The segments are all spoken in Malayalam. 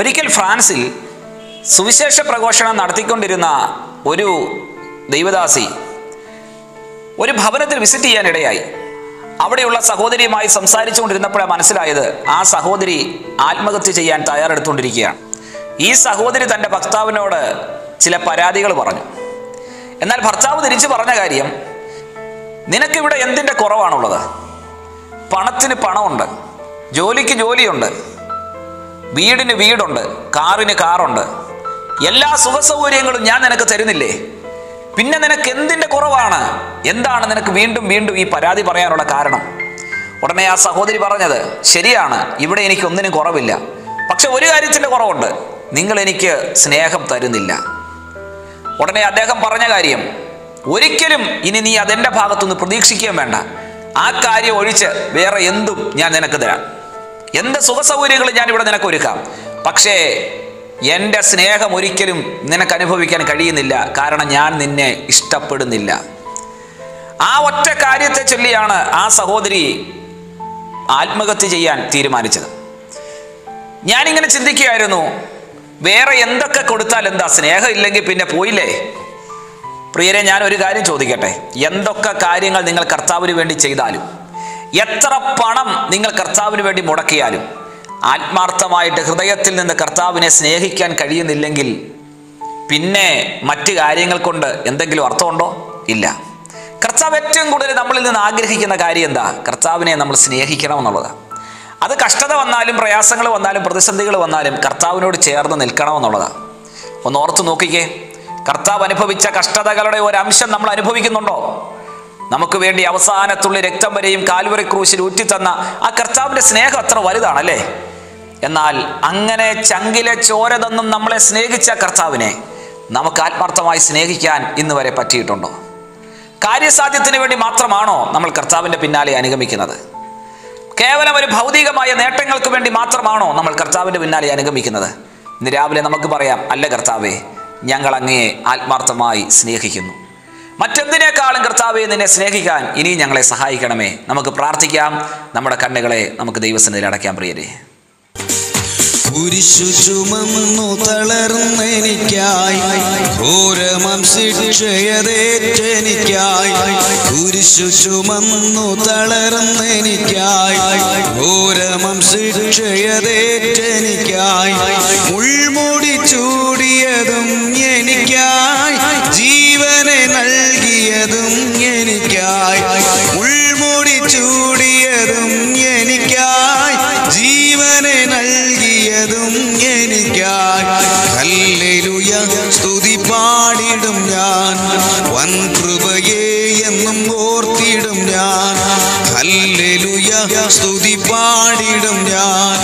ഒരിക്കൽ ഫ്രാൻസിൽ സുവിശേഷ പ്രഘോഷണം നടത്തിക്കൊണ്ടിരുന്ന ഒരു ദൈവദാസി ഒരു ഭവനത്തിൽ വിസിറ്റ് ചെയ്യാനിടയായി. അവിടെയുള്ള സഹോദരിയുമായി സംസാരിച്ചുകൊണ്ടിരുന്നപ്പോഴാണ് മനസ്സിലായത് ആ സഹോദരി ആത്മഹത്യ ചെയ്യാൻ തയ്യാറെടുത്തുകൊണ്ടിരിക്കുകയാണ്. ഈ സഹോദരി തൻ്റെ ഭർത്താവിനോട് ചില പരാതികൾ പറഞ്ഞു. എന്നാൽ ഭർത്താവ് തിരിച്ചു പറഞ്ഞ കാര്യം, നിനക്കിവിടെ എന്തിൻ്റെ കുറവാണുള്ളത്? പണത്തിന് പണമുണ്ട്, ജോലിക്ക് ജോലിയുണ്ട്, വീടിന് വീടുണ്ട്, കാറിന് കാറുണ്ട്, എല്ലാ സുഖ സൗകര്യങ്ങളും ഞാൻ നിനക്ക് തരുന്നില്ലേ? പിന്നെ നിനക്ക് എന്തിൻ്റെ കുറവാണ്? എന്താണ് നിനക്ക് വീണ്ടും വീണ്ടും ഈ പരാതി പറയാനുള്ള കാരണം? ഉടനെ ആ സഹോദരി പറഞ്ഞത്, ശരിയാണ്, ഇവിടെ എനിക്ക് ഒന്നിനും കുറവില്ല, പക്ഷെ ഒരു കാര്യത്തിൻ്റെ കുറവുണ്ട്, നിങ്ങൾ എനിക്ക് സ്നേഹം തരുന്നില്ല. ഉടനെ അദ്ദേഹം പറഞ്ഞ കാര്യം, ഒരിക്കലും ഇനി നീ അതെൻ്റെ ഭാഗത്തുനിന്ന് പ്രതീക്ഷിക്കുകയും വേണ്ട, ആ കാര്യം ഒഴിച്ച് വേറെ എന്തും ഞാൻ നിനക്ക് തരാം, എൻ്റെ സുഖ സൗകര്യങ്ങൾ ഞാനിവിടെ നിനക്ക് ഒരുക്കാം, പക്ഷേ എൻ്റെ സ്നേഹം ഒരിക്കലും നിനക്ക് അനുഭവിക്കാൻ കഴിയുന്നില്ല, കാരണം ഞാൻ നിന്നെ ഇഷ്ടപ്പെടുന്നില്ല. ആ ഒറ്റ കാര്യത്തെ ചൊല്ലിയാണ് ആ സഹോദരി ആത്മഹത്യ ചെയ്യാൻ തീരുമാനിച്ചത്. ഞാനിങ്ങനെ ചിന്തിക്കുകയായിരുന്നു, വേറെ എന്തൊക്കെ കൊടുത്താൽ എന്താ, സ്നേഹം ഇല്ലെങ്കിൽ പിന്നെ പോയില്ലേ? പ്രിയരെ, ഞാൻ ഒരു കാര്യം ചോദിക്കട്ടെ, എന്തൊക്കെ കാര്യങ്ങൾ നിങ്ങൾ കർത്താവിന് വേണ്ടി ചെയ്താലും, എത്ര പണം നിങ്ങൾ കർത്താവിന് വേണ്ടി മുടക്കിയാലും, ആത്മാർത്ഥമായിട്ട് ഹൃദയത്തിൽ നിന്ന് കർത്താവിനെ സ്നേഹിക്കാൻ കഴിയുന്നില്ലെങ്കിൽ പിന്നെ മറ്റു കാര്യങ്ങൾ കൊണ്ട് എന്തെങ്കിലും അർത്ഥമുണ്ടോ? ഇല്ല. കർത്താവ് ഏറ്റവും കൂടുതൽ നമ്മളിൽ നിന്ന് ആഗ്രഹിക്കുന്ന കാര്യം എന്താ? കർത്താവിനെ നമ്മൾ സ്നേഹിക്കണം എന്നുള്ളതാണ്. അത് കഷ്ടത വന്നാലും പ്രയാസങ്ങൾ വന്നാലും പ്രതിസന്ധികൾ വന്നാലും കർത്താവിനോട് ചേർന്ന് നിൽക്കണമെന്നുള്ളതാണ്. ഒന്ന് ഓർത്ത് നോക്കിക്കേ, കർത്താവ് അനുഭവിച്ച കഷ്ടതകളുടെ ഒരംശം നമ്മൾ അനുഭവിക്കുന്നുണ്ടോ? നമുക്ക് വേണ്ടി അവസാനത്തുള്ളി രക്തം വരെയും കാൽവറി ക്രൂശിൽ ഊറ്റിത്തന്ന ആ കർത്താവിൻ്റെ സ്നേഹം അത്ര വലുതാണല്ലേ. എന്നാൽ അങ്ങനെ ചങ്കിലെ ചോര തന്നും നമ്മളെ സ്നേഹിച്ച കർത്താവിനെ നമുക്ക് ആത്മാർത്ഥമായി സ്നേഹിക്കാൻ ഇന്ന് വരെ പറ്റിയിട്ടുണ്ടോ? കാര്യസാധ്യത്തിന് വേണ്ടി മാത്രമാണോ നമ്മൾ കർത്താവിൻ്റെ പിന്നാലെ അനുഗമിക്കുന്നത്? കേവലം ഒരു ഭൗതികമായ നേട്ടങ്ങൾക്ക് വേണ്ടി മാത്രമാണോ നമ്മൾ കർത്താവിൻ്റെ പിന്നാലെ അനുഗമിക്കുന്നത്? ഇന്ന് രാവിലെ നമുക്ക് പറയാം, അല്ല കർത്താവേ, ഞങ്ങൾ അങ്ങയെ ആത്മാർത്ഥമായി സ്നേഹിക്കുന്നു, മറ്റെന്തിനേക്കാളും കർത്താവെ നിന്നെ സ്നേഹിക്കാൻ ഇനിയും ഞങ്ങളെ സഹായിക്കണമേ. നമുക്ക് പ്രാർത്ഥിക്കാം. നമ്മുടെ കണ്ണുകളെ നമുക്ക് ദൈവസന്നിധിയിൽ അടയ്ക്കാം. പ്രിയരെ, കുരിശു ചുമന്നു തളർന്നെനിക്കായി, ഘോരമം ശിക്ഷയതേറ്റെനിക്കായി, കുരിശു ചുമന്നു തളർന്നെനിക്കായി, ഘോരമം ശിക്ഷയതേറ്റെനിക്കായി, മുൾമുടി ചൂടിയതും എനിക്കായി, ജീവനെ നൽകിയതും എനിക്കായി, മുൾമുടി ചൂടിയതും എനിക്കായി, ജീവനെ നൽകിയതും എനിക്കായി, ഹല്ലേലൂയ സ്തുതി പാടിടും ഞാൻ, വൻ കൃപയെ എന്നും ഓർത്തിടും ഞാൻ, ഹല്ലേലൂയ സ്തുതി പാടിടും ഞാൻ,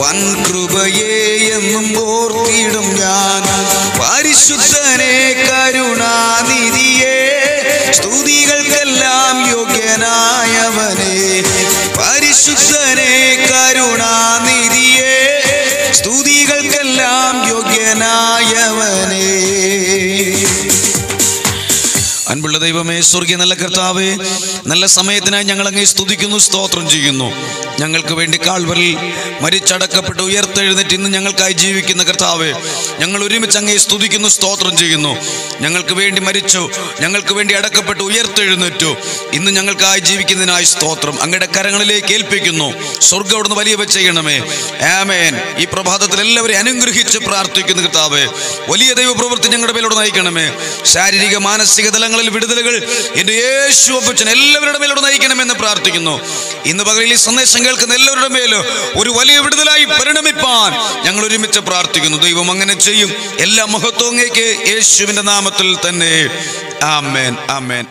വൻ കൃപയെ എന്നും ഓർത്തിടും ഞാൻ, പരിശുദ്ധനെ കരുണാനിധിയെ സ്തുതികൾക്കെല്ലാം യോഗ്യനായവനെ, പരിശുദ്ധനെ കരുണാനിധിയെ സ്തുതികൾക്കെല്ലാം യോഗ്യനായവനെ. അൻപുള്ള ദൈവമേ, സ്വർഗീയ നല്ല കർത്താവേ, നല്ല സമയത്തിനായി ഞങ്ങൾ അങ്ങേ സ്തുതിക്കുന്നു, സ്തോത്രം ചെയ്യുന്നു. ഞങ്ങൾക്ക് വേണ്ടി കാൽവരിൽ മരിച്ചടക്കപ്പെട്ട് ഉയർത്തെഴുന്നേറ്റ് ഇന്ന് ഞങ്ങൾക്കായി ജീവിക്കുന്ന കർത്താവേ, ഞങ്ങൾ ഒരുമിച്ച് അങ്ങേ സ്തുതിക്കുന്നു, സ്തോത്രം ചെയ്യുന്നു. ഞങ്ങൾക്ക് വേണ്ടി മരിച്ചു, ഞങ്ങൾക്ക് വേണ്ടി അടക്കപ്പെട്ട് ഉയർത്തെഴുന്നേറ്റു, ഇന്ന് ഞങ്ങൾക്കായി ജീവിക്കുന്നതിനായി സ്തോത്രം. അങ്ങയുടെ കരങ്ങളിലേക്ക് ഏൽപ്പിക്കുന്നു. സ്വർഗ്ഗം അവിടുന്ന് വലിയവ ചെയ്യണമേ. ആമേൻ. ഈ പ്രഭാതത്തിൽ എല്ലാവരെയും അനുഗ്രഹിച്ച് പ്രാർത്ഥിക്കുന്നു കർത്താവേ, വലിയ ദൈവ പ്രവൃത്തി ഞങ്ങളുടെ മേലോട് നയിക്കണമേ. ശാരീരിക മാനസിക തലങ്ങൾ വിടുതലുകൾ എന്റെ യേശു അപ്പച്ചൻ എല്ലാവരുടെ മേലോട് നയിക്കണമെന്ന് പ്രാർത്ഥിക്കുന്നു. ഇന്ന് പകലിൽ ഈ സന്ദേശം കേൾക്കുന്ന എല്ലാവരുടെ മേലും ഒരു വലിയ വിടുതലായി പരിണമിപ്പാൻ ഞങ്ങൾ ഒരുമിച്ച് പ്രാർത്ഥിക്കുന്നു. ദൈവം അങ്ങനെ ചെയ്യും. എല്ലാ മഹത്വങ്ങേക്ക് യേശുവിന്റെ നാമത്തിൽ തന്നെ. ആമേൻ, ആമേൻ.